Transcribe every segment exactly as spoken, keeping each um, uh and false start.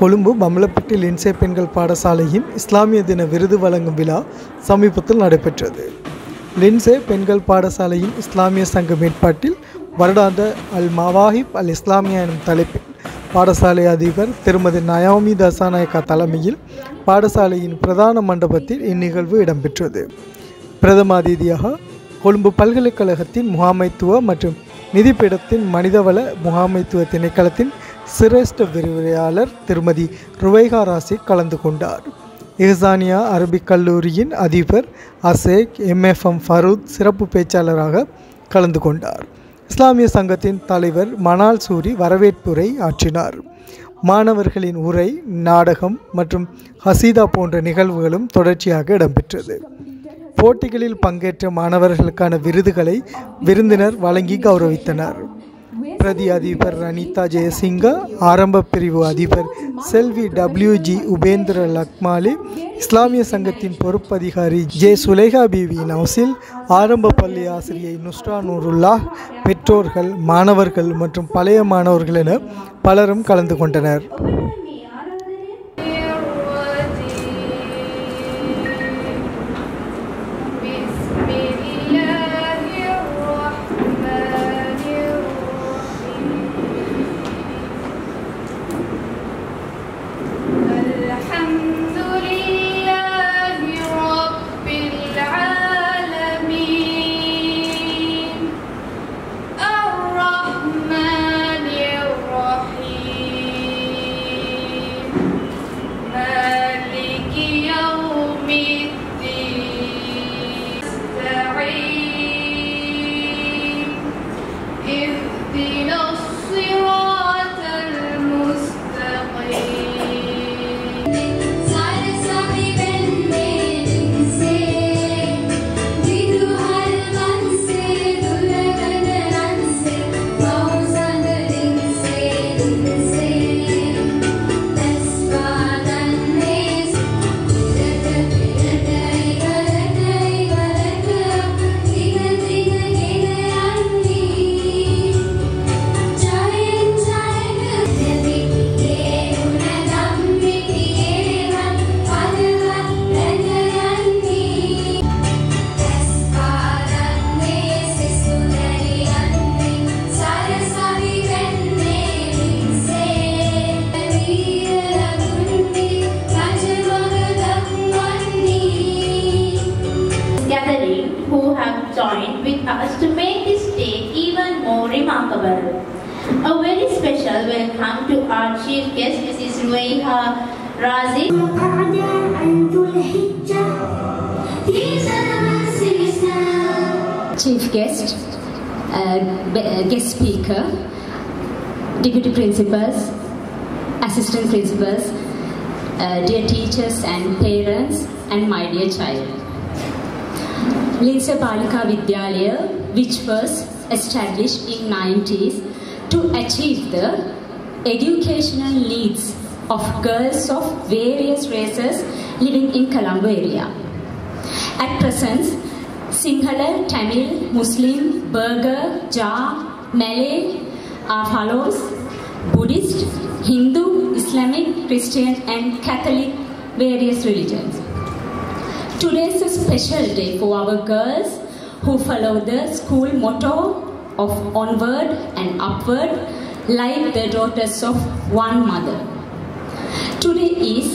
Colombo Bambalapitiya Lindsay பெண்கள் பாடசாலையின் இஸ்லாமிய தின விருது வழங்கும் விழா சமீபத்தில் நடைபெற்றது. லின்சே பெண்கள் பாடசாலையின் இஸ்லாமிய சங்கம் ஏற்பாட்டில் வருடாந்த அல் மவாஹிப் அல் இஸ்லாமியா எனும் தலைப்பில் பாடசாலை அதிபர் திருமதி நயாமி தசாநாயக்கா தலைமையில் பாடசாலையின் பிரதான மண்டபத்தில் இந்நிகழ்வு இடம்பெற்றது. பிரதம அதிதியாக கொழும்பு பல்கலைக்கழகத்தின் முகாமைத்துவ மற்றும் நிதிப்பிடத்தின் மனிதவள முகாமைத்துவ திணைக்களத்தின் சிரேஷ்ட விரிவுரையாளர் திருமதி ருவைஹா ராசிக் கலந்து கொண்டார். இஹ்சானியா அரபிக் கல்லூரியின் அதிபர் அசேக் எம்எஃப்எம் ஃபரூத் சிறப்பு பேச்சாளராக கலந்து கொண்டார். இஸ்லாமிய சங்கத்தின் தலைவர் மனால் சூரி வரவேற்புரை ஆற்றினார். மாணவர்களின் உரை, நாடகம் மற்றும் ஹசீதா போன்ற நிகழ்வுகளும் தொடர்ச்சியாக இடம்பெற்றது. போட்டிகளில் பங்கேற்ற மாணவர்களுக்கான விருதுகளை விருந்தினர் வழங்கி கௌரவித்தனர். பிரதி அதிபர் ரணிதா ஜெயசிங்கா, ஆரம்ப பிரிவு அதிபர் செல்வி டபிள்யூ ஜி உபேந்திர லக்மாலி, இஸ்லாமிய சங்கத்தின் பொறுப்பதிகாரி ஜே சுலைஹா பிவி நௌசில், ஆரம்ப பள்ளி ஆசிரியை நுஸ்ரா நூருல்லா, பெற்றோர்கள், மாணவர்கள் மற்றும் பழைய மாணவர்கள் என பலரும் கலந்து கொண்டனர். A very special welcome to our chief guest, Missus Rueyha Razik. Chief guest, uh, guest speaker, deputy principals, assistant principals, uh, dear teachers and parents, and my dear child. Lindsay Palika Vidyalaya, which was established in nineties to achieve the educational needs of girls of various races living in Colombo area. At present, Sinhala, Tamil, Muslim, Burger, Jar, Malay are follows Buddhist, Hindu, Islamic, Christian and Catholic various religions. Today is a special day for our girls who follow the school motto of onward and upward, like the daughters of one mother. Today is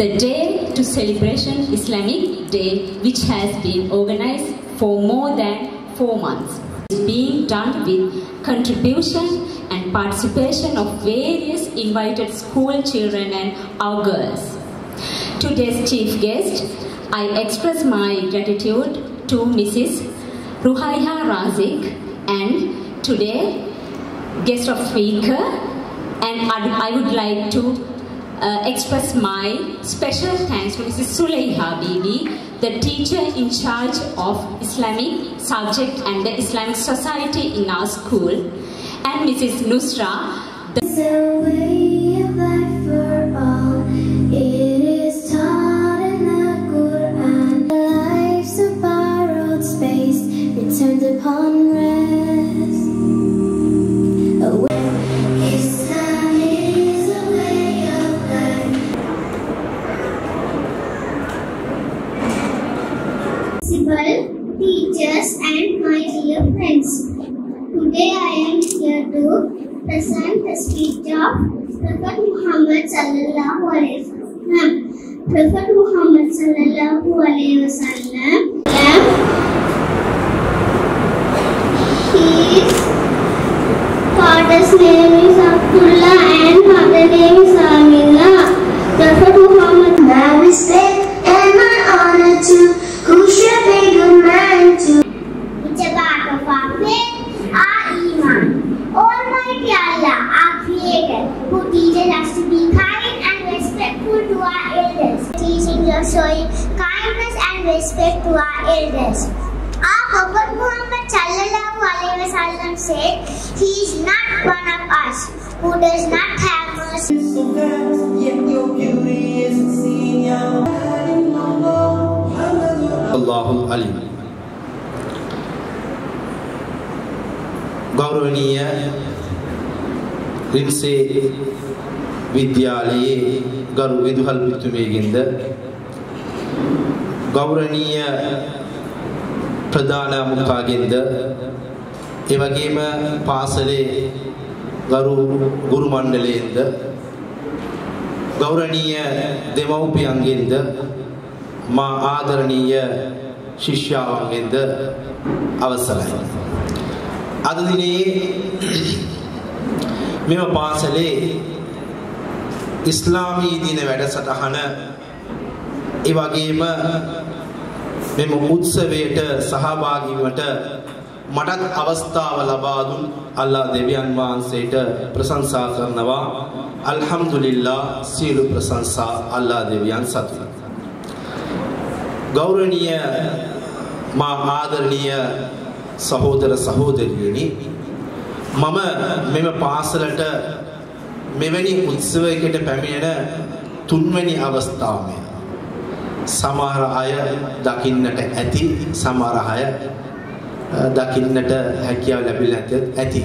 the day to celebration Islamic Day, which has been organized for more than four months. It is being done with contribution and participation of various invited school children and our girls. Today's chief guest, I express my gratitude to Missus Rueyha Razik, and today guest of speaker, and I would like to uh, express my special thanks to Missus Suleyha Bibi, the teacher in charge of Islamic subject and the Islamic society in our school, and Missus Nusra. The Islam is a way of life. speech of Prophet Muhammad sallallahu alaihi wasallam. Prophet Muhammad sallallahu alaihi wasallam his father's name is Abdullah and mother's name is Amina. Prophet Muhammad now respect and my honor to who should be good man to. It's a part of our faith, our iman. Almighty Allah, our creator, who teaches us to be kind and respectful to our elders. Teaching us showing kindness and respect to our elders. Our Prophet Muhammad sallallahu alaihi wasallam said, he is not one of us who does not have mercy. Yet your beauty is seen your Allahu alim. ගෞරවනීය ලින්සේ විද්‍යාලයේ ගරු විදුහල් පිටුමේකින්ද ගෞරවනීය ප්‍රධාන මුඛාගෙන්ද ඒ වගේම පාසලේ ගරු ගුරු මණ්ඩලයෙන්ද ගෞරවනීය දෙමව්පියන්ගෙන්ද මා ආදරණීය ශිෂ්‍යාවන්ගෙන්ද අවසරයි. අද දිනේ මෙම පාසලේ ඉස්ලාමී දින වැඩසටහන ඒ වගේම මෙම උත්සවයට සහභාගී වීමට මටත් අවස්ථාව ලබා දුන් අල්ලා දෙවියන් වහන්සේට ප්‍රශංසා කරනවා. අල්හම්දුලිල්ලා, සියලු ප්‍රශංසා අල්ලා දෙවියන් සතු. ගෞරවනීය මා ආදරණීය සහෝදර සහෝදරියනි, මම මෙම පාසලට මෙවැනි උත්සවයකට පැමිණෙන තුන්වැනි අවස්ථාවය. සමහර අය දකින්නට ඇති, සමහර අය දකින්නට හැකියාව ලැබිලා ඇති.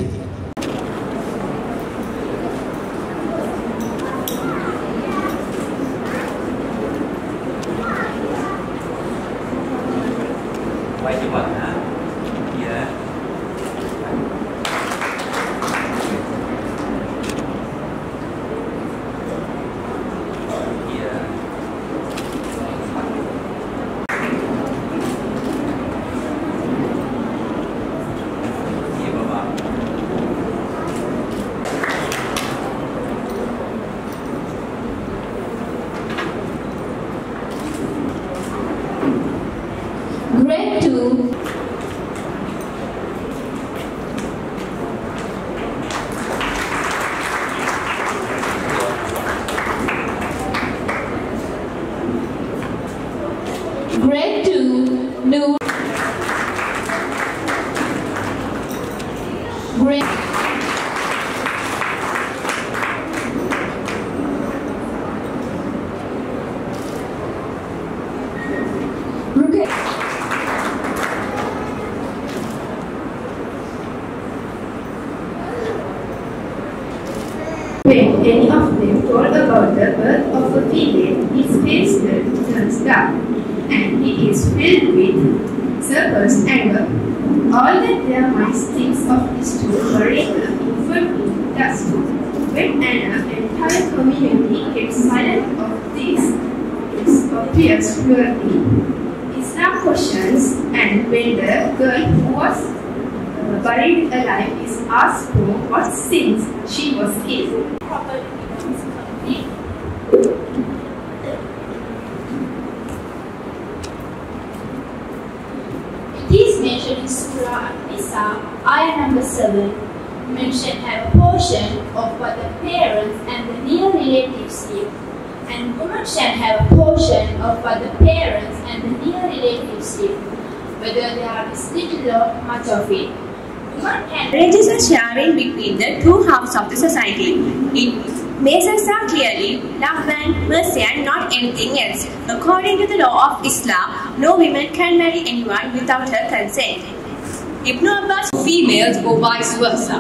Vice versa.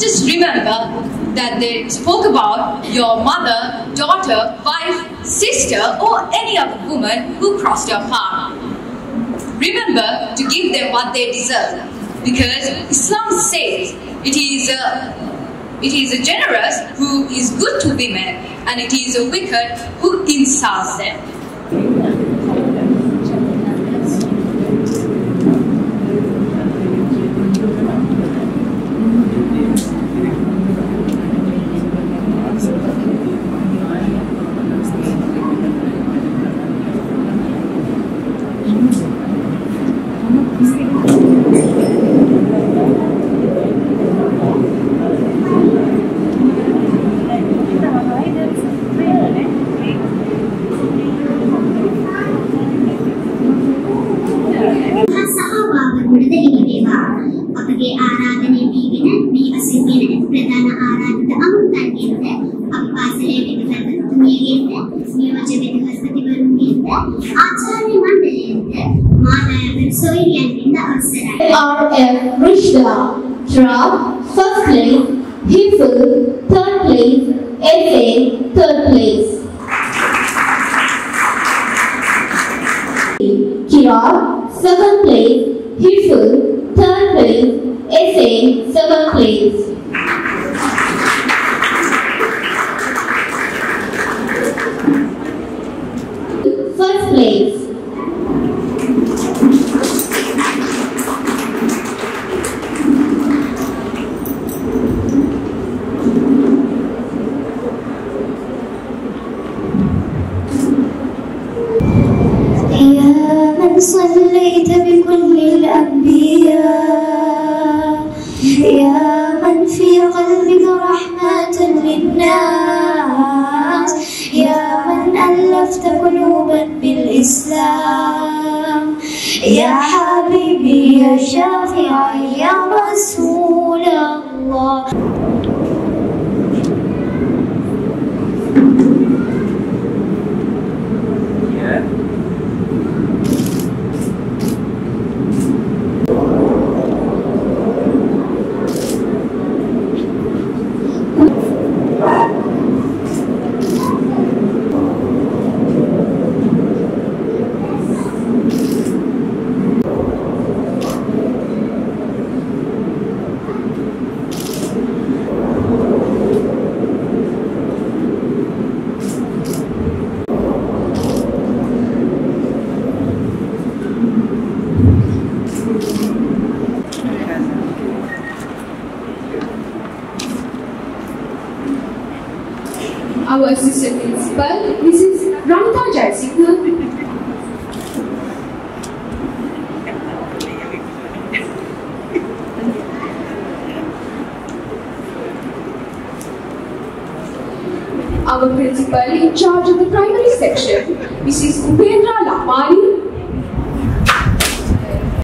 Just remember that they spoke about your mother, daughter, wife, sister, or any other woman who crossed your path. Remember to give them what they deserve, because Islam says it is a It is a generous who is good to women, and it is a wicked who insults them. Our assistant principal, Missus Ramta Jaisika. Our principal in charge of the primary section, Missus Upendra Lapari.